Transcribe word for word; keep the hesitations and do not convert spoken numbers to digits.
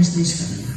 nuestra historia.